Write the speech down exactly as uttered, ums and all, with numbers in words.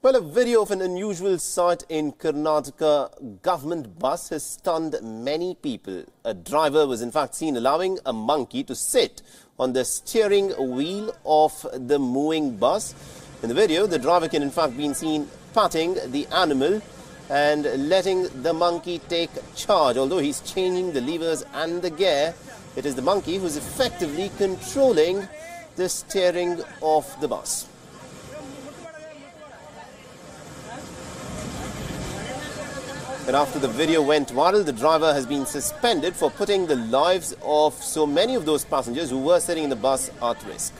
Well, a video of an unusual sight in Karnataka. Government bus has stunned many people. A driver was in fact seen allowing a monkey to sit on the steering wheel of the moving bus. In the video, the driver can in fact be seen patting the animal and letting the monkey take charge. Although he's changing the levers and the gear, it is the monkey who's effectively controlling the steering of the bus. And after the video went viral, the driver has been suspended for putting the lives of so many of those passengers who were sitting in the bus at risk.